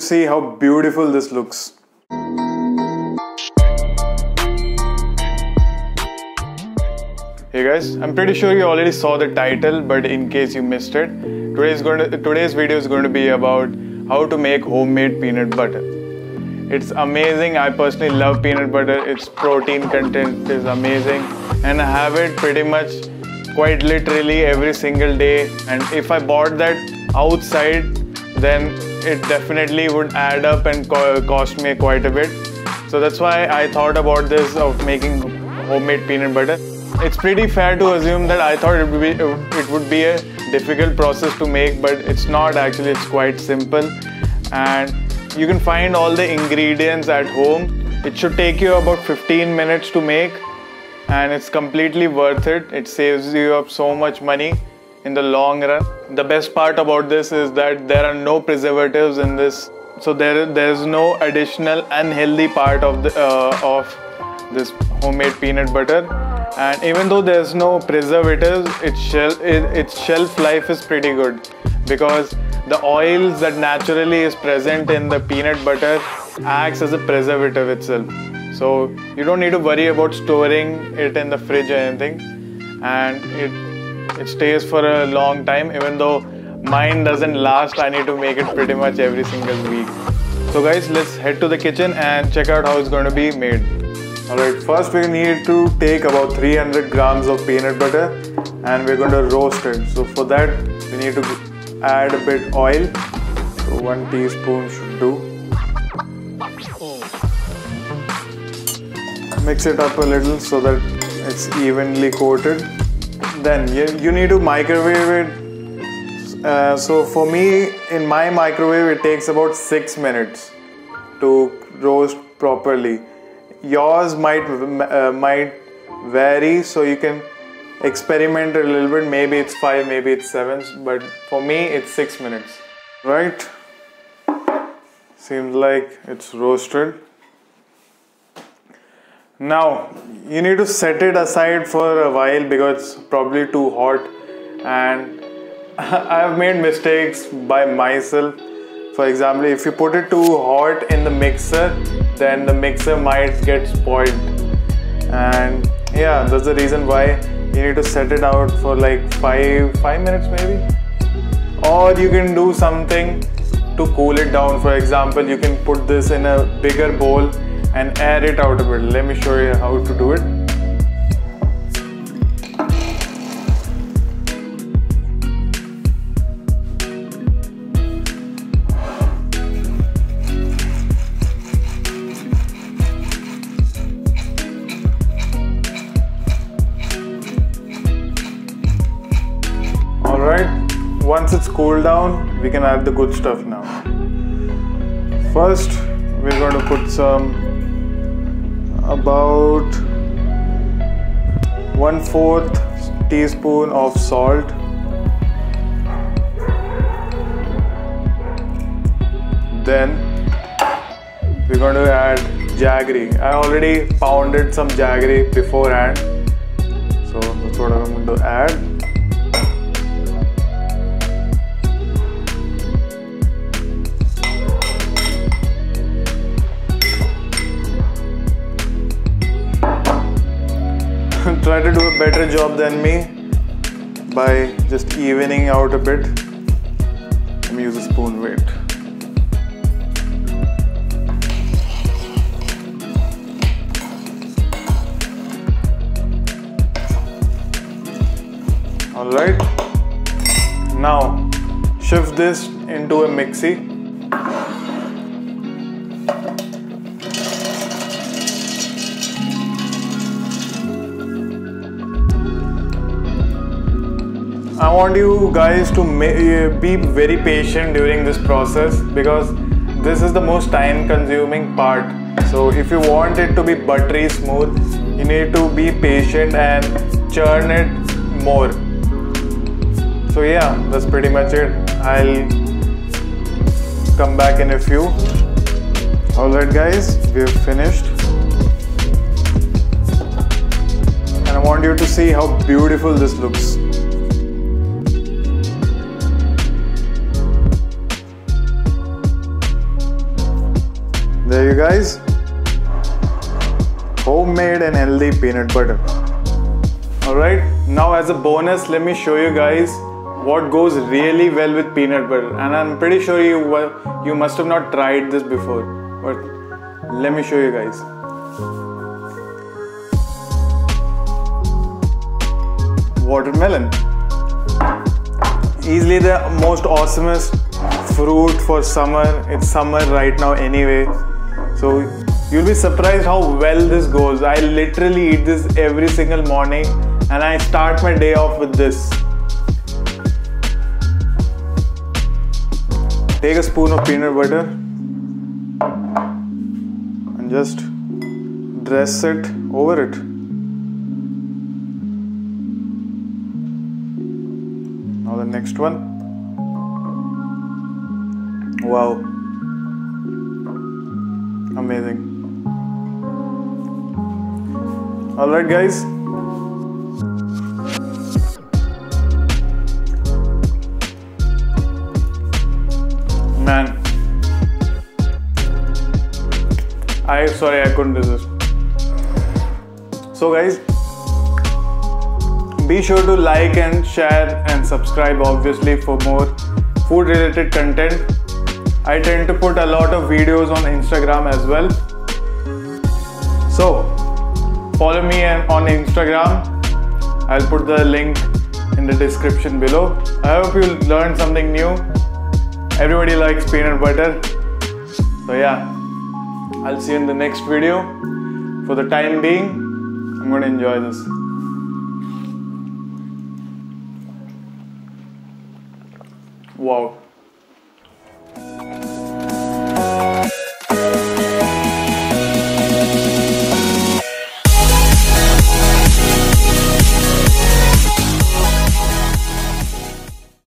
See how beautiful this looks. Hey guys, I'm pretty sure you already saw the title, but in case you missed it, today's video is going to be about how to make homemade peanut butter. It's amazing. I personally love peanut butter. Its protein content is amazing and I have it pretty much quite literally every single day, and if I bought that outside then it definitely would add up and cost me quite a bit. So that's why I thought about this of making homemade peanut butter. It's pretty fair to assume that I thought it would be a difficult process to make, but it's not actually. It's quite simple and you can find all the ingredients at home. It should take you about 15 minutes to make and it's completely worth it. It saves you up so much money in the long run. The best part about this is that there are no preservatives in this, so there's no additional unhealthy part of this homemade peanut butter. And even though there's no preservatives, its shelf life is pretty good because the oils that naturally is present in the peanut butter acts as a preservative itself. So you don't need to worry about storing it in the fridge or anything, and it stays for a long time. Even though mine doesn't last, I need to make it pretty much every single week. So guys, let's head to the kitchen and check out how it's going to be made. Alright, first we need to take about 300 grams of peanut butter and we're going to roast it. So for that we need to add a bit oil, so 1 teaspoon should do. Mix it up a little so that it's evenly coated. Then you need to microwave it. So for me, in my microwave it takes about 6 minutes to roast properly. Yours might vary, so you can experiment a little bit. Maybe it's 5, maybe it's 7, but for me it's 6 minutes. Right? Seems like it's roasted. Now you need to set it aside for a while because it's probably too hot, and I've made mistakes by myself. For example, if you put it too hot in the mixer, then the mixer might get spoiled, and yeah, that's the reason why you need to set it out for like 5 minutes maybe, or you can do something to cool it down. For example, you can put this in a bigger bowl and air it out a bit. Let me show you how to do it. Alright, once it's cooled down, we can add the good stuff now. First, we're going to put some about 1/4 teaspoon of salt, then we're going to add jaggery. I already pounded some jaggery beforehand, so that's what I'm going to add. Try to do a better job than me by just evening out a bit. Let me use a spoon weight. Alright, now shift this into a mixie. I want you guys to be very patient during this process because this is the most time consuming part. So if you want it to be buttery smooth, you need to be patient and churn it more. So yeah, that's pretty much it. I'll come back in a few. Alright guys, we've finished. And I want you to see how beautiful this looks. There you guys, homemade and healthy peanut butter. Alright, now as a bonus, let me show you guys what goes really well with peanut butter, and I'm pretty sure you must have not tried this before, but let me show you guys. Watermelon, easily the most awesomest fruit for summer. It's summer right now anyway, so you'll be surprised how well this goes. I literally eat this every single morning and I start my day off with this. Take a spoon of peanut butter and just dress it over it. Now the next one. Wow, amazing. Alright guys, man, I'm sorry, I couldn't resist. So guys, be sure to like and share and subscribe obviously for more food related content. I tend to put a lot of videos on Instagram as well. So follow me on Instagram. I'll put the link in the description below. I hope you learned something new. Everybody likes peanut butter. So yeah, I'll see you in the next video. For the time being, I'm going to enjoy this. Wow.